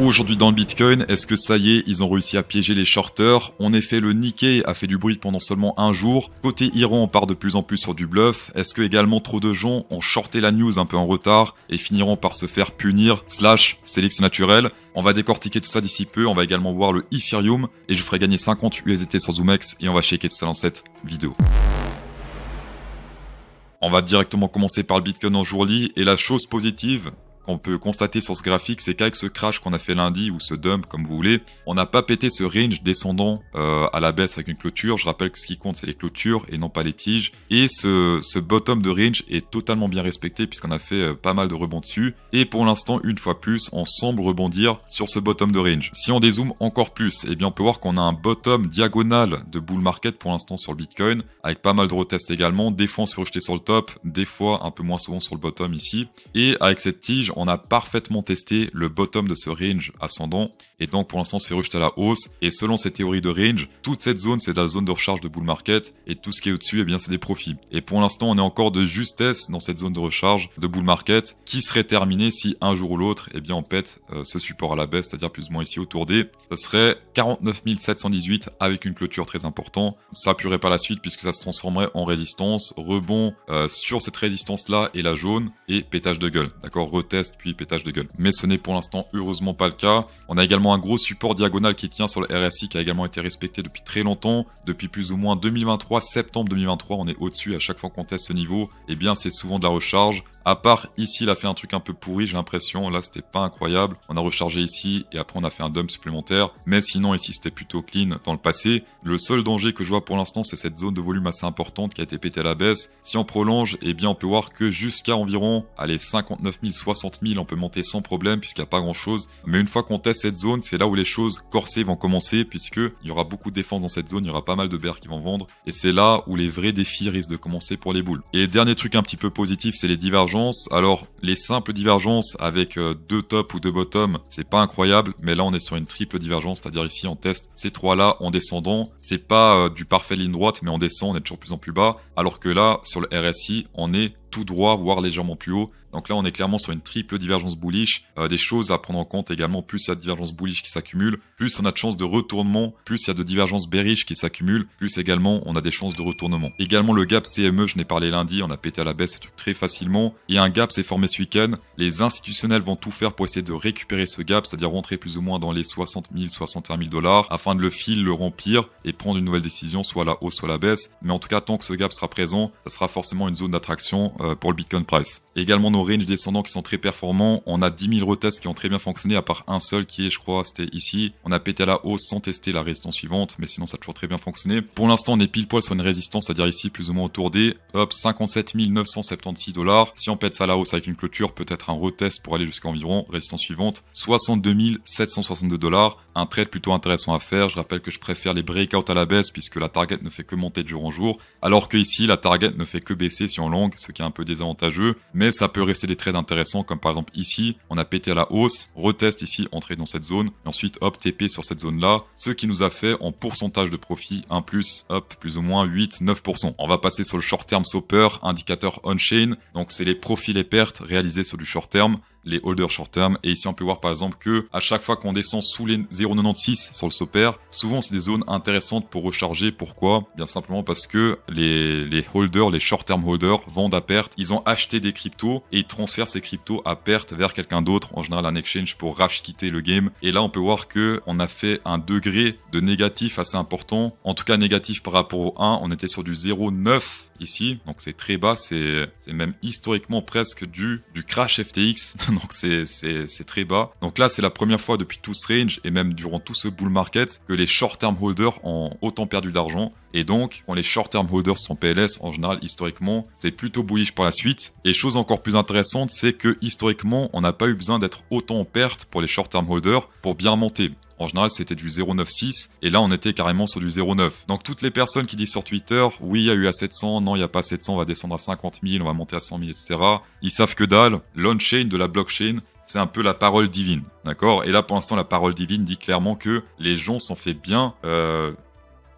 Aujourd'hui dans le Bitcoin, est-ce que ça y est, ils ont réussi à piéger les shorters? En effet, le Nikkei a fait du bruit pendant seulement un jour. Côté Iran, on part de plus en plus sur du bluff. Est-ce que également trop de gens ont shorté la news un peu en retard et finiront par se faire punir / sélection naturelle? On va décortiquer tout ça d'ici peu, on va également voir le Ethereum et je vous ferai gagner 50 USDT sur Zoomex et on va checker tout ça dans cette vidéo. On va directement commencer par le Bitcoin en jourly et la chose positive qu'on peut constater sur ce graphique, c'est qu'avec ce crash qu'on a fait lundi ou ce dump comme vous voulez, on n'a pas pété ce range descendant à la baisse avec une clôture. Je rappelle que ce qui compte c'est les clôtures et non pas les tiges. Et ce bottom de range est totalement bien respecté puisqu'on a fait pas mal de rebonds dessus. Et pour l'instant, une fois plus, on semble rebondir sur ce bottom de range. Si on dézoome encore plus, eh bien on peut voir qu'on a un bottom diagonal de bull market pour l'instant sur le Bitcoin avec pas mal de retests également. Des fois on s'est rejeté sur le top, des fois un peu moins souvent sur le bottom ici. Et avec cette tige, on a parfaitement testé le bottom de ce range ascendant et donc pour l'instant on se fait rejeter à la hausse. Et selon ces théories de range, toute cette zone c'est de la zone de recharge de bull market et tout ce qui est au-dessus, eh bien c'est des profits. Et pour l'instant on est encore de justesse dans cette zone de recharge de bull market qui serait terminée si un jour ou l'autre, eh bien on pète ce support à la baisse, c'est-à-dire plus ou moins ici autour des, ça serait 49 718 avec une clôture très importante. Ça appuierait par la suite puisque ça se transformerait en résistance, rebond sur cette résistance là et la jaune et pétage de gueule, d'accord, retest puis pétage de gueule. Mais ce n'est pour l'instant heureusement pas le cas. On a également un gros support diagonal qui tient sur le RSI qui a également été respecté depuis très longtemps, depuis plus ou moins 2023, septembre 2023, on est au-dessus à chaque fois qu'on teste ce niveau. Et bien c'est souvent de la recharge. À part ici, il a fait un truc un peu pourri, j'ai l'impression. Là, c'était pas incroyable. On a rechargé ici et après, on a fait un dump supplémentaire. Mais sinon, ici, c'était plutôt clean dans le passé. Le seul danger que je vois pour l'instant, c'est cette zone de volume assez importante qui a été pétée à la baisse. Si on prolonge, eh bien, on peut voir que jusqu'à environ, allez, 59 000, 60 000, on peut monter sans problème puisqu'il n'y a pas grand chose. Mais une fois qu'on teste cette zone, c'est là où les choses corsées vont commencer puisque il y aura beaucoup de défense dans cette zone. Il y aura pas mal de bears qui vont vendre et c'est là où les vrais défis risquent de commencer pour les boules. Et dernier truc un petit peu positif, c'est les divergences. Alors, les simples divergences avec deux tops ou deux bottoms, c'est pas incroyable, mais là on est sur une triple divergence, c'est-à-dire ici on teste ces trois là en descendant, c'est pas du parfait ligne droite, mais on descend, on est toujours plus en plus bas, alors que là, sur le RSI, on est tout droit, voire légèrement plus haut. Donc là, on est clairement sur une triple divergence bullish. Des choses à prendre en compte également, plus il y a de divergence bullish qui s'accumule, plus on a de chances de retournement, plus il y a de divergence bearish qui s'accumule, plus également on a des chances de retournement. Également le gap CME, je n'ai parlé lundi, on a pété à la baisse ce truc très facilement. Et un gap s'est formé ce week-end. Les institutionnels vont tout faire pour essayer de récupérer ce gap, c'est-à-dire rentrer plus ou moins dans les 60 000, 61 000 dollars, afin de le filer, le remplir et prendre une nouvelle décision, soit à la hausse, soit à la baisse. Mais en tout cas, tant que ce gap sera présent, ça sera forcément une zone d'attraction pour le Bitcoin price. Également nos ranges descendants qui sont très performants, on a 10 000 retests qui ont très bien fonctionné à part un seul qui est, je crois, c'était ici. On a pété à la hausse sans tester la résistance suivante, mais sinon ça a toujours très bien fonctionné. Pour l'instant, on est pile poil sur une résistance, c'est-à-dire ici plus ou moins autour des hop 57 976 dollars. Si on pète ça à la hausse avec une clôture, peut-être un retest pour aller jusqu'à environ résistance suivante 62 762 dollars. Un trade plutôt intéressant à faire. Je rappelle que je préfère les breakouts à la baisse puisque la target ne fait que monter de jour en jour, alors que ici la target ne fait que baisser si on long, ce qui est un peu désavantageux, mais ça peut rester des trades intéressants, comme par exemple ici, on a pété à la hausse, retest ici, entrée dans cette zone, et ensuite hop, TP sur cette zone-là, ce qui nous a fait en pourcentage de profit, 1 plus, hop, plus ou moins 8-9%. On va passer sur le short term Soper, indicateur on-chain, donc c'est les profits, les pertes réalisées sur du short term, les holders short term, et ici on peut voir par exemple que à chaque fois qu'on descend sous les 0,96 sur le SOPR, souvent c'est des zones intéressantes pour recharger. Pourquoi? Bien simplement parce que les holders, les short term holders vendent à perte, ils ont acheté des cryptos et ils transfèrent ces cryptos à perte vers quelqu'un d'autre, en général un exchange, pour racheter le game. Et là on peut voir que on a fait un degré de négatif assez important, en tout cas négatif par rapport au 1, on était sur du 0,9 ici, donc c'est très bas, c'est même historiquement presque du crash FTX, donc c'est très bas. Donc là c'est la première fois depuis tout ce range et même durant tout ce bull market que les short term holders ont autant perdu d'argent. Et donc, quand les short-term holders sont PLS, en général, historiquement, c'est plutôt bullish pour la suite. Et chose encore plus intéressante, c'est que historiquement, on n'a pas eu besoin d'être autant en perte pour les short-term holders pour bien remonter. En général, c'était du 0,96 et là, on était carrément sur du 0,9. Donc, toutes les personnes qui disent sur Twitter, oui, il y a eu à 700, non, il n'y a pas à 700, on va descendre à 50 000, on va monter à 100 000, etc. Ils savent que dalle, l'on-chain de la blockchain, c'est un peu la parole divine, d'accord? Et là, pour l'instant, la parole divine dit clairement que les gens s'en fait bien...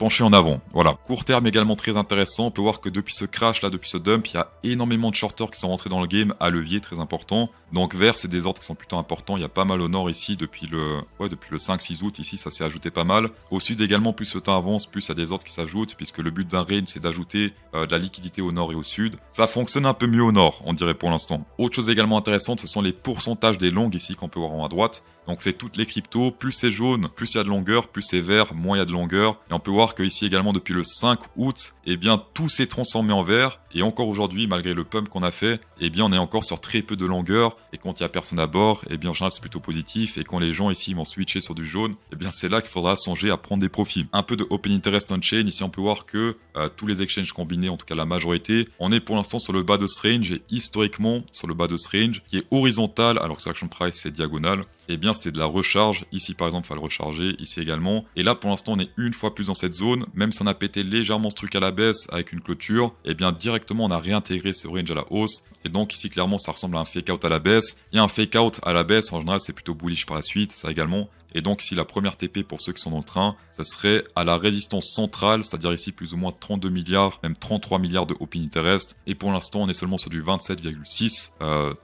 penché en avant, voilà. Court terme également très intéressant, on peut voir que depuis ce crash là, depuis ce dump, il y a énormément de shorters qui sont rentrés dans le game à levier, très important. Donc vert, c'est des ordres qui sont plutôt importants. Il y a pas mal au nord ici depuis le 5-6 août. Ici, ça s'est ajouté pas mal. Au sud également, plus le temps avance, plus il y a des ordres qui s'ajoutent, puisque le but d'un range, c'est d'ajouter de la liquidité au nord et au sud. Ça fonctionne un peu mieux au nord, on dirait pour l'instant. Autre chose également intéressante, ce sont les pourcentages des longues ici qu'on peut voir en haut à droite. Donc c'est toutes les cryptos, plus c'est jaune, plus il y a de longueur, plus c'est vert, moins il y a de longueur. Et on peut voir que ici également depuis le 5 août, eh bien tout s'est transformé en vert. Et encore aujourd'hui, malgré le pump qu'on a fait, eh bien on est encore sur très peu de longueur. Et quand il n'y a personne à bord, eh bien en général c'est plutôt positif. Et quand les gens ici vont switcher sur du jaune, eh bien c'est là qu'il faudra songer à prendre des profits. Un peu de open interest on chain. Ici on peut voir que tous les exchanges combinés, en tout cas la majorité, on est pour l'instant sur le bas de ce range et historiquement sur le bas de ce range qui est horizontal, alors que l'action price c'est diagonal. Eh bien c'était de la recharge. Ici par exemple, il fallait recharger, ici également. Et là pour l'instant on est une fois plus dans cette zone. Même si on a pété légèrement ce truc à la baisse avec une clôture, et bien directement on a réintégré ce range à la hausse. Et donc ici clairement ça ressemble à un fake out à la baisse. Et un fake out à la baisse en général c'est plutôt bullish par la suite, ça également. Et donc ici la première TP pour ceux qui sont dans le train, ça serait à la résistance centrale, c'est-à-dire ici plus ou moins 32 milliards, même 33 milliards de open interest. Et pour l'instant on est seulement sur du 27,6.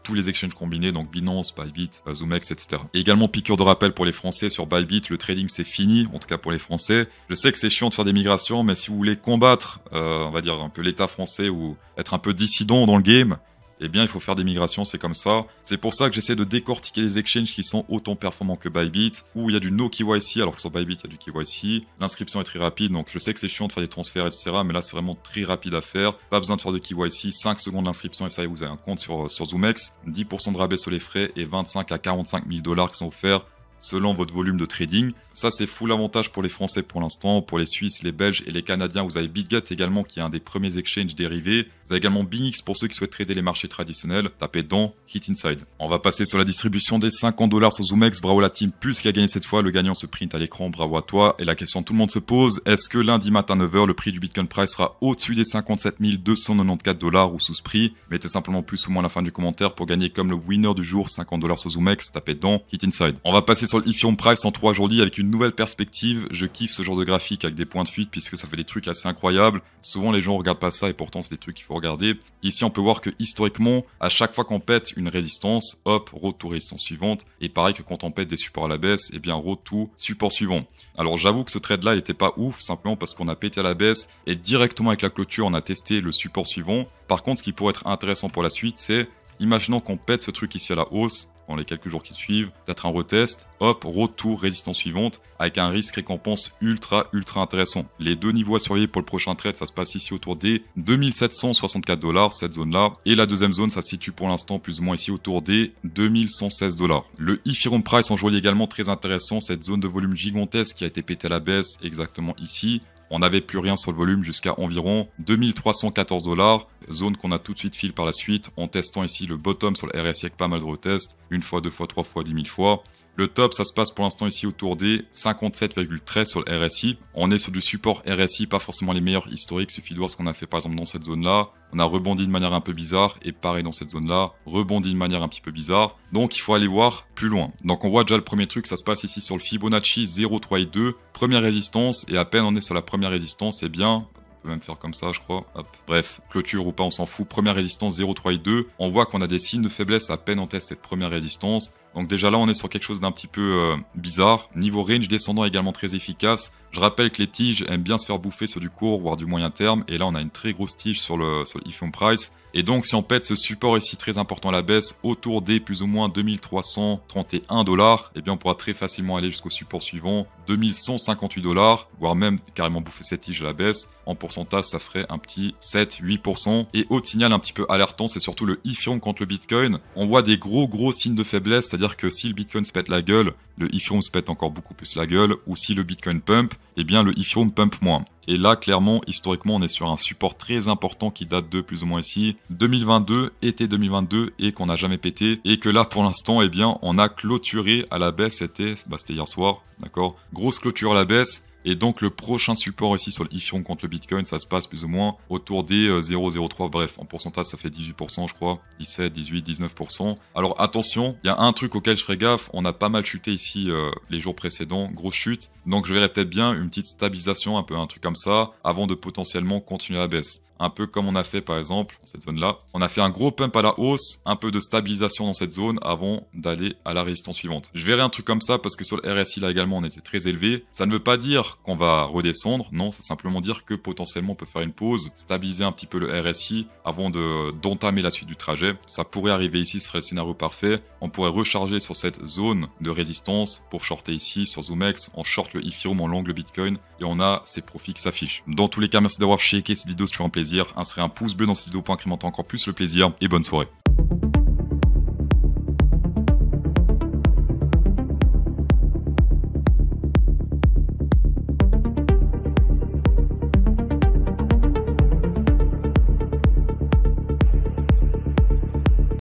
Tous les exchanges combinés, donc Binance, Bybit, Zoomex, etc. Et également piqûre de rappel pour les Français sur Bybit, le trading c'est fini, en tout cas pour les Français. Je sais que c'est chiant de faire des migrations, mais si vous voulez combattre, on va dire un peu l'État français ou être un peu dissident dans le game, eh bien, il faut faire des migrations, c'est comme ça. C'est pour ça que j'essaie de décortiquer les exchanges qui sont autant performants que Bybit, où il y a du no KYC, alors que sur Bybit, il y a du KYC. L'inscription est très rapide, donc je sais que c'est chiant de faire des transferts, etc. Mais là, c'est vraiment très rapide à faire. Pas besoin de faire de KYC, 5 secondes d'inscription, et ça y est, vous avez un compte sur Zoomex. 10% de rabais sur les frais et 25 à 45 000 dollars qui sont offerts selon votre volume de trading. Ça, c'est full avantage pour les Français pour l'instant. Pour les Suisses, les Belges et les Canadiens, vous avez BitGet également, qui est un des premiers exchanges dérivés. Vous avez également BingX pour ceux qui souhaitent trader les marchés traditionnels. Tapez dans Hit Inside. On va passer sur la distribution des 50 $ sur Zoomex. Bravo la team, plus qui a gagné cette fois. Le gagnant se print à l'écran. Bravo à toi. Et la question que tout le monde se pose, est-ce que lundi matin 9h, le prix du Bitcoin Price sera au-dessus des 57 294 $ ou sous ce prix? Mettez simplement plus ou moins à la fin du commentaire pour gagner comme le winner du jour, 50 $ sur Zoomex. Tapez dans Hit Inside. On va passer sur le Ethereum Price en 3 jours avec une nouvelle perspective. Je kiffe ce genre de graphique avec des points de fuite puisque ça fait des trucs assez incroyables. Souvent les gens regardent pas ça et pourtant c'est des trucs qu'il faut regarder. Ici on peut voir que historiquement, à chaque fois qu'on pète une résistance, hop, retour résistance suivante. Et pareil que quand on pète des supports à la baisse, et bien retour support suivant. Alors j'avoue que ce trade là il était pas ouf, simplement parce qu'on a pété à la baisse et directement avec la clôture on a testé le support suivant. Par contre ce qui pourrait être intéressant pour la suite, c'est imaginons qu'on pète ce truc ici à la hausse dans les quelques jours qui suivent, peut-être un retest, hop, retour, résistance suivante, avec un risque récompense ultra intéressant. Les deux niveaux à surveiller pour le prochain trade, ça se passe ici autour des 2764 $, cette zone-là. Et la deuxième zone, ça se situe pour l'instant plus ou moins ici autour des 2116 $. Le Ethereum Price en jolie également très intéressant, cette zone de volume gigantesque qui a été pétée à la baisse exactement ici. On n'avait plus rien sur le volume jusqu'à environ 2314 $, zone qu'on a tout de suite file par la suite en testant ici le bottom sur le RSI avec pas mal de retests, une fois, deux fois, trois fois, 10 000 fois. Le top, ça se passe pour l'instant ici autour des 57,13 sur le RSI. On est sur du support RSI, pas forcément les meilleurs historiques, suffit de voir ce qu'on a fait par exemple dans cette zone-là. On a rebondi de manière un peu bizarre et pareil dans cette zone-là, rebondi de manière un petit peu bizarre. Donc il faut aller voir plus loin. Donc on voit déjà le premier truc, ça se passe ici sur le Fibonacci 0,3 et 2, première résistance, et à peine on est sur la première résistance, et bien... même faire comme ça je crois, hop, bref, clôture ou pas on s'en fout, première résistance 0,3 et 2, on voit qu'on a des signes de faiblesse à peine on teste cette première résistance, donc déjà là on est sur quelque chose d'un petit peu bizarre. Niveau range descendant également très efficace. Je rappelle que les tiges aiment bien se faire bouffer sur du court voire du moyen terme, et là on a une très grosse tige sur le Ethereum Price. Et donc si on pète ce support ici très important à la baisse autour des plus ou moins 2331 $, et bien on pourra très facilement aller jusqu'au support suivant 2158 $, voire même carrément bouffer cette tige à la baisse. En pourcentage, ça ferait un petit 7-8%. Et autre signal un petit peu alertant, c'est surtout le Ethereum contre le Bitcoin. On voit des gros signes de faiblesse, c'est-à-dire que si le Bitcoin se pète la gueule, le Ethereum se pète encore beaucoup plus la gueule, ou si le Bitcoin pump, eh bien le Ethereum pump moins. Et là, clairement, historiquement, on est sur un support très important qui date de plus ou moins ici 2022, été 2022, et qu'on n'a jamais pété. Et que là, pour l'instant, eh bien, on a clôturé à la baisse. C'était hier soir, d'accord? Grosse clôture à la baisse. Et donc le prochain support ici sur le Ethereum contre le Bitcoin, ça se passe plus ou moins autour des 0,03. Bref, en pourcentage, ça fait 18% je crois, 17, 18, 19%. Alors attention, il y a un truc auquel je ferai gaffe. On a pas mal chuté ici les jours précédents, grosse chute. Donc je verrais peut-être bien une petite stabilisation, un peu un truc comme ça, avant de potentiellement continuer la baisse. un peu comme on a fait par exemple cette zone là. On a fait un gros pump à la hausse, un peu de stabilisation dans cette zone avant d'aller à la résistance suivante. Je verrai un truc comme ça parce que sur le RSI là également on était très élevé. Ça ne veut pas dire qu'on va redescendre, non, c'est simplement dire que potentiellement on peut faire une pause, stabiliser un petit peu le RSI avant d'entamer la suite du trajet. Ça pourrait arriver ici, ce serait le scénario parfait. On pourrait recharger sur cette zone de résistance pour shorter ici sur Zoomex, on short le Ethereum, on long le Bitcoin et on a ces profits qui s'affichent. Dans tous les cas, merci d'avoir checké cette vidéo si tu as un plaisir. Insérez un pouce bleu dans cette vidéo pour incrémenter encore plus le plaisir et bonne soirée.